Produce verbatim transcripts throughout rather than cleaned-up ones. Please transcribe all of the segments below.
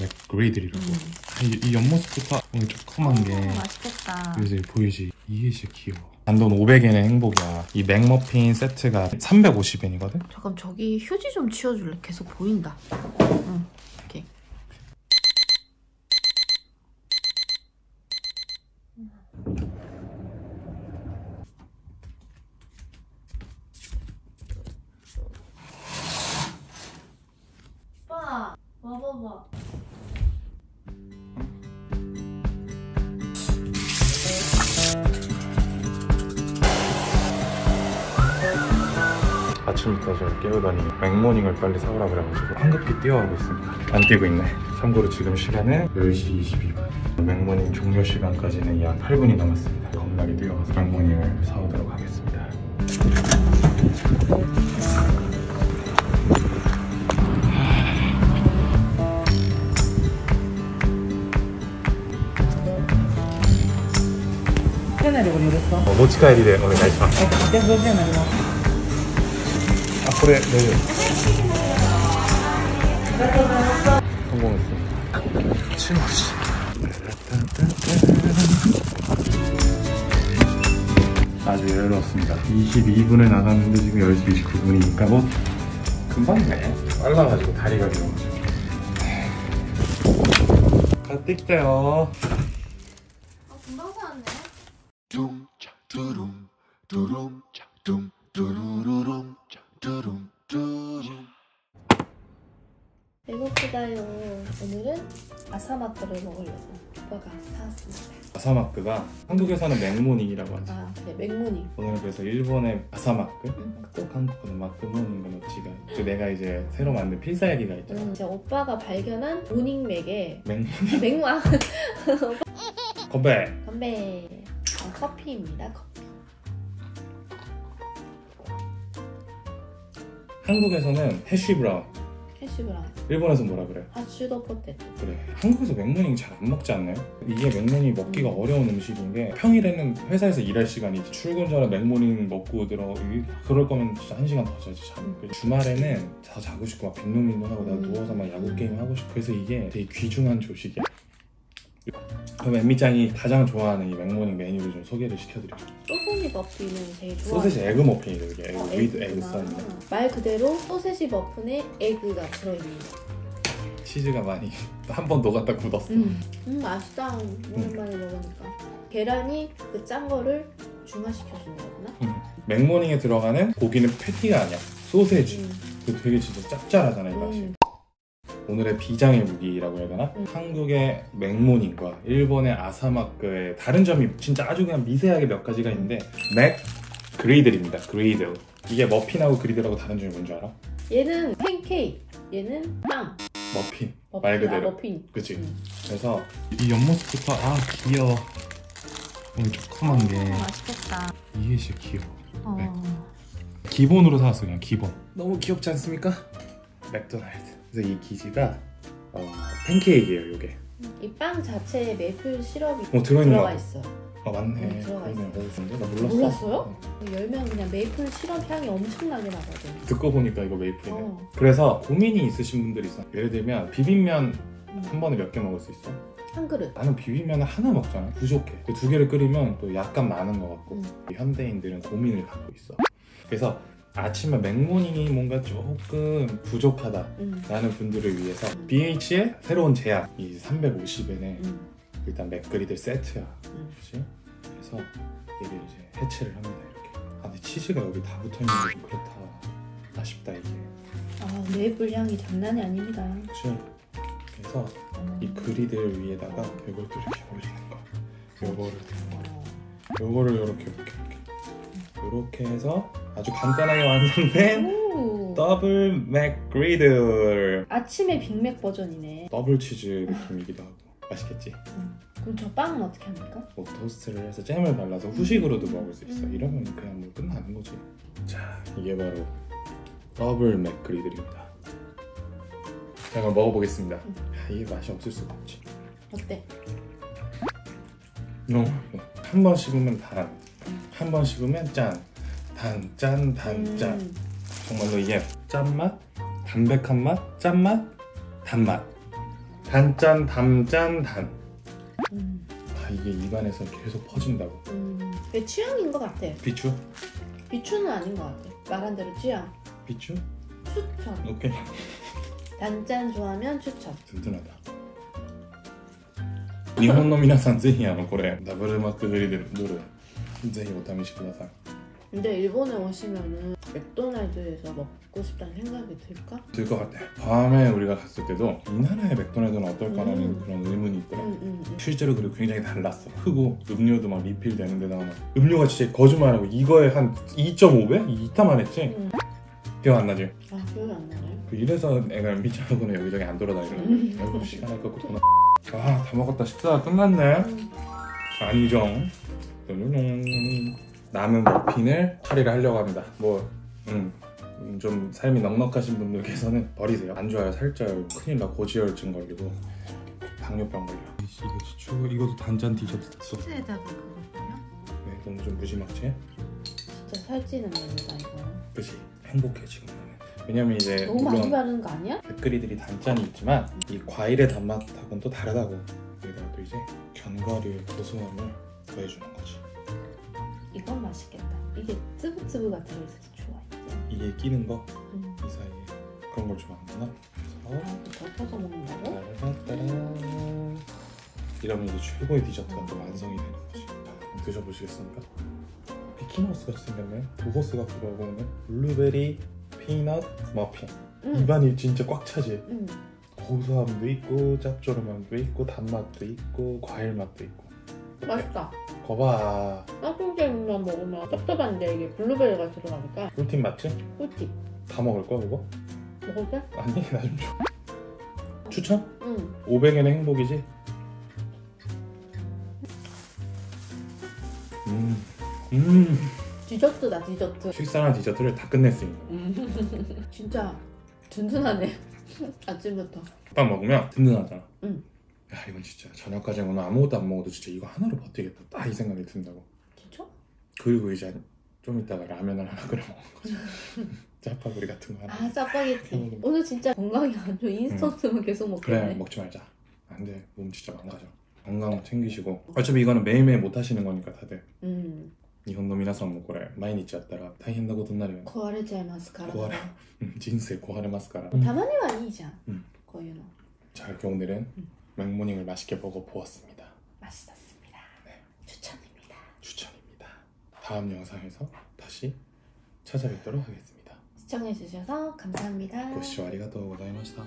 맥그리들이라고. 음. 아, 이, 이 옆모습부터 오늘 조그만 게. 맛있겠다. 그래서 보이지? 이게 진짜 귀여워. 단돈 오백 엔의 행복이야. 이 맥머핀 세트가 삼백오십 엔이거든? 잠깐 저기 휴지 좀 치워줄래? 계속 보인다. 응. 이렇게. 오빠! 와봐봐. 아침부터 저를 깨우다니 맥모닝을 빨리 사오라 그래가지고 황급히 뛰어가고 있습니다. 안 뛰고 있네. 참고로 지금 시간은 열 시 이십이 분. 맥모닝 종료 시간까지는 약 팔 분이 남았습니다. 겁나게 뛰어가서 맥모닝을 사오도록 하겠습니다. 오持ち帰りでお願いします。 그래, 네. 성공했어. 친구지. 아주 열렸습니다. 이십이 분에 나갔는데 지금 열 시 이십구 분이니까 뭐 금방이네. 빨라가지고 다리가 길어. 갔다 요. 아 금방 왔네. 둥차 두름 두름 둥 두루루름. 배고프다요. 오늘은 아사마크를 먹으려고 오빠가 사왔습니다. 아사마크가 한국에 사는 맥모닝이라고 하죠. 아, 네, 맥모닝. 오늘은 그래서 일본의 아사마크, 응. 또 한국은 마크모닝과 모찌가. 그 내가 이제 새로 만든 필살기가 있잖아. 응. 오빠가 발견한 모닝맥에 맥모닝? 맥망. 건배! 건배! 아, 커피입니다. 커피. 한국에서는 해쉬브라운. 해쉬브라운. 일본에서는 뭐라 그래? 하슈도 포테토. 그래. 한국에서 맥모닝 잘 안 먹지 않나요? 이게 맥모닝 먹기가 음. 어려운 음식인 게 평일에는 회사에서 일할 시간이지. 출근 전에 맥모닝 먹고 들어. 그럴 거면 진짜 한 시간 더 자지 잠. 음. 주말에는 다 자고 싶고 막 빈놈빈놈하고 음. 나 누워서 막 야구 게임 하고 싶고. 그래서 이게 되게 귀중한 조식이야. 그럼 엠미짱이 가장 좋아하는 이 맥모닝 메뉴를 좀 소개를 시켜드릴게요. 소세지 머핀은 제일 좋아. 소세지 에그 머핀이죠. 이게 에그, 어, 위드 에그 써있네. 말 그대로 소세지 머핀에 에그가 들어있네요. 치즈가 많이 한 번 녹았다 굳었어. 음, 음 맛있다. 오랜만에 음. 먹으니까. 계란이 그 짠 거를 중화시켜주는 거구나. 음. 맥모닝에 들어가는 고기는 패티가 아니야. 소세지. 음. 그 되게 진짜 짭짤하잖아 이 맛이. 음. 오늘의 비장의 무기라고 해야 되나? 응. 한국의 맥모닝과 일본의 아사마크의 다른 점이 진짜 아주 그냥 미세하게 몇 가지가 있는데 맥그리들입니다. 그리들. 이게 머핀하고 그리들하고 다른 점이 뭔지 알아? 얘는 팬케이크, 얘는 빵. 머핀, 머핀. 말 그대로. 아, 머핀. 그치? 응. 그래서 이 옆모습부터 아 귀여워. 오늘 조그만 게. 맛있겠다. 이게 진짜 귀여워. 어. 맥. 기본으로 사왔어 그냥 기본. 너무 귀엽지 않습니까? 맥도날드. 그래서 이 기지가 어, 팬케이크예요. 요게 이 빵 자체에 메이플 시럽이 어, 들어가 있어. 아 맞네. 어, 들어가 있어. 나 몰랐어. 몰랐어요? 어. 열면 그냥 메이플 시럽 향이 엄청나게 나거든. 듣고 보니까 이거 메이플이네. 어. 그래서 고민이 있으신 분들이 있어. 예를 들면 비빔면 음. 한 번에 몇 개 먹을 수 있어? 한 그릇. 나는 비빔면을 하나 먹잖아. 부족해. 두 개를 끓이면 또 약간 많은 것 같고. 음. 현대인들은 고민을 갖고 있어. 그래서 아침에 맥모닝이 뭔가 조금 부족하다 음. 라는 분들을 위해서 음. 비에이치의 새로운 제약 이 삼백오십 엔에 음. 일단 맥그리들 세트야. 음. 그치? 그래서 얘를 이제 해체를 합니다. 이렇게. 아 근데 치즈가 여기 다 붙어있는 게 그렇다 아쉽다 이게. 아 메이플 향이 장난이 아닙니다. 그치? 그래서 음. 이 그리들 위에다가 이걸 또 이렇게 올리는 거. 요거를 요거를 요렇게 이렇게 이렇게 해서 아주 간단하게 완성된 더블 맥그리들. 아침에 빅맥 버전이네. 더블 치즈 느낌이기도 하고 맛있겠지? 음. 그럼 저 빵은 어떻게 합니까? 뭐 토스트를 해서 잼을 발라서 후식으로도 음. 먹을 수 있어. 음. 이러면 그냥 뭐 끝나는 거지. 자 이게 바로 더블 맥그리들입니다. 잠깐 먹어보겠습니다. 음. 야, 이게 맛이 없을 수가 없지. 어때? 너무 맛있어. 한 번 씹으면 단, 한 번 씹으면 짠. 단, 짠, 단, 짠. 음. 정말로 이게 짠맛, 담백한 맛, 짠맛, 단맛 단짠, 담짠, 단. 음. 아, 이게 입안에서 계속 퍼진다고. 음. 그게 취향인 것 같아. 비추? 비추는 아닌 것 같아. 말한 대로 취향. 비추? 추천. 오케이. 단짠 좋아하면 추천. 든든하다. 일본の皆さんぜひあのこれダブルマックグリルルールぜひお試しください。 근데 일본에 오시면은 맥도날드에서 먹고 싶다는 생각이 들까? 들 것 같아. 밤에 우리가 갔을 때도 이 나라의 맥도날드는 어떨까라는 음. 그런 의문이 있더라. 음, 음, 음. 실제로 그리고 굉장히 달랐어. 크고 음료도 막 리필 되는 데다가 막 음료가 진짜 거짓말하고 이거에 한 이 점 오 배? 이따만 했지? 음. 기억 안 나지? 아 기억이 안 나네. 그 이래서 애가 미쳐하고는 여기저기 안 돌아다니는 음. 아이고 시간 아깝고 돈 아, 다 먹었다. 식사 끝났네. 음. 안정. 남은 머핀을 처리를 하려고 합니다. 뭐, 음, 좀 삶이 넉넉하신 분들께서는 버리세요. 안 좋아요. 살쪄요. 큰일 나. 고지혈증 걸리고 당뇨병 걸려. 이거 이것도 단짠 디저트 됐어. 소스에다가 그거 보면? 네, 너무 좀 무지막지해. 진짜 살찌는 면이다 이거. 그치. 행복해 지금. 왜냐면 이제 너무 많이 바르는 거 아니야? 맥그리들이 단짠이 있지만 이 과일의 단맛하고는 또 다르다고. 여기다가 또 이제 견과류의 고소함을 더해주는 거지. 이건 맛있겠다. 이게 쯔부쯔부가 들어있어서 좋아. 이게 끼는 거? 응. 이 사이에 그런 걸 좋아하는구나. 그래서 아, 덮어서 먹는다고? 따라따란. 이러면 이제 최고의 디저트가 응. 또 완성이 되는 거지. 자, 드셔보시겠습니까? 미키마우스 같이 생겼네. 도서스 같기도 하고 오네. 블루베리 피넛 머핀. 응. 입안이 진짜 꽉 차지? 응. 고소함도 있고 짭조름함도 있고 단맛도 있고 과일 맛도 있고. 맛있다. 거봐. 깍두기만 먹으면 섭섭한데 이게 블루베리가 들어가니까. 꿀팁 맞지? 꿀팁. 다 먹을 거야 이거? 먹을 게? 아니 나 좀 줘. 추천? 응. 오백 엔의 행복이지? 음. 음. 디저트다 디저트. 식사나 디저트를 다 끝냈습니다. 음. 진짜 든든하네. 아침부터. 밥 먹으면 든든하잖아. 응. 야 이건 진짜 저녁까지 오늘 아무것도 안 먹어도 진짜 이거 하나로 버티겠다 딱 이 생각이 든다고. 진짜? 그리고 이제 좀 이따가 라면을 하나 끓여 먹는 거지. 짜파구리 같은 거 하나. 아 짜파게티. 오늘 진짜 건강이 안 좋아. 인스턴트만 응. 계속 먹겠네. 그래 먹지 말자. 안 돼. 몸 진짜 망가져. 건강 챙기시고 어차피 이거는 매일매일 못 하시는 거니까 다들. 음.日本の皆さんもこれ毎日やったら大変なことになるよ。壊れちゃいますから。壊れ人生壊れますから。たまにはいいじゃん。こういうの。자 이렇게 오늘은 음. 맥모닝을 맛있게 먹어보았습니다. 맛있었습니다. 네. 추천입니다. 추천입니다. 다음 영상에서 다시 찾아뵙도록 하겠습니다. 시청해주셔서 감사합니다. 고시쇼 아리가토 고자이마시타.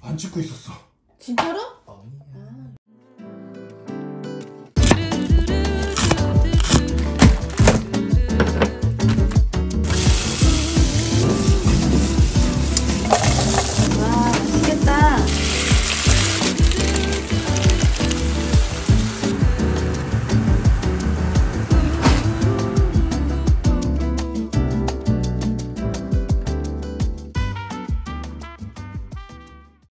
안 찍고 있었어. 진짜로?